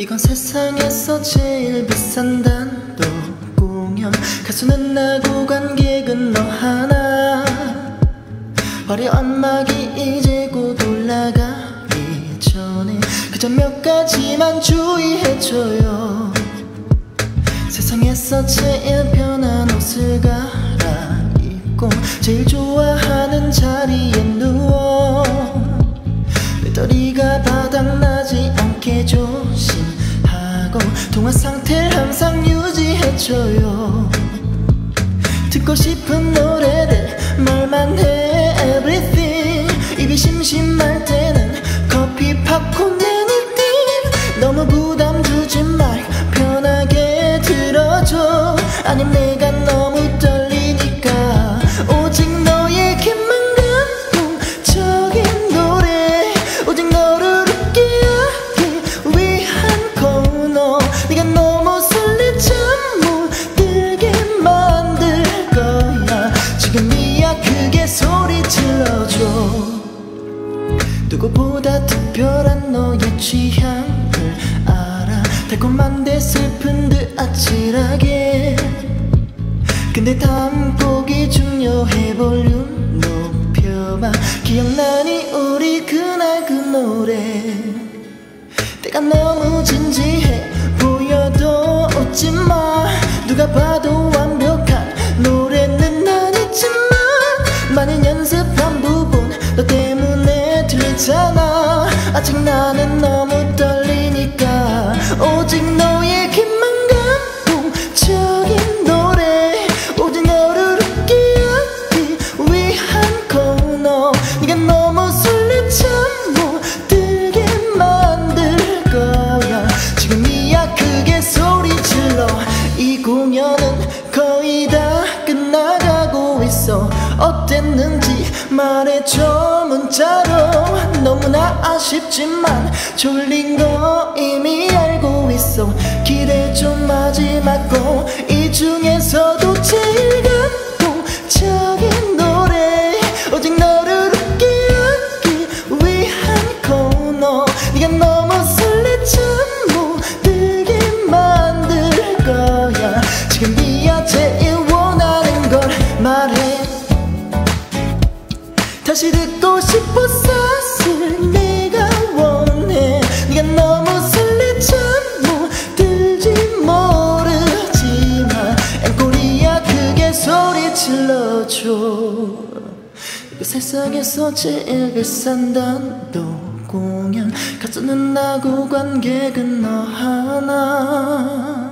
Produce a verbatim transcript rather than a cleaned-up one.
이건 세상에서 제일 비싼 단독 공연. 가수는 나고 관객은 너 하나. 화려 안막이 이제 곧 올라가기 전에 그저 몇 가지만 주의해줘요. 세상에서 제일 편한 옷을 갈아입고 제일 좋아하는 자리에 누워 배터리가 바닥나지 않게 조심하고 통화 상태를 항상 유지해줘요. 듣고 싶은 노래들 말만 해 everything. 입이 심심할 때는 커피 팝콘 애니띵. 너무 부담 주지 말고 편하게 들어줘. 아님 내가 너무 떨리니까 오직 너에게만 감동적인 노래, 오직 너를 웃게 하기 위한 코너. 네가 너무 설레 잠 못 들게 만들 거야. 지금이야 크게 소리 질러줘. 누구보다 특별한 너의 취향을 알아. 달콤한데 슬픈 듯 아찔하게. 근데 다음 곡이 중요해. 볼륨 높여봐. 기억나니 우리 그날 그 노래. 내가 너무 진지해 보여도 웃지마. 누가 봐도 완벽한 노래는 아니지만 많이 연습한 부분 너 때문에 들리잖아. 아직 나는 너무 떨리니까 오직 너에게만 감동적인 노래, 오직 너를 웃게 하기 위한 코너. 네가 너무 설레 잠 못 들게 만들 거야. 지금이야 크게 소리 질러. 이 공연은 거의 다 끝나가고 있어. 어땠는지 말해줘 문자로. 너무나 아쉽지만 졸린 거 이미 알고 있어. 기대 좀 하지 말고 이 중에서도 제일 감동적인 노래, 오직 너를 웃게 하기 위한 코너. 네가 너무 설레 잠 못 들게 만들 거야. 지금 네가 제일 원하는 걸 말해. 다시 듣고 싶었어. 사실 내가 원해. 네가 너무 설레 잠 못 들지 모르지만 앵콜이야 크게 소리 질러줘. 그 세상에서 제일 비싼 단독 공연. 가수는 나고 관객은 너 하나.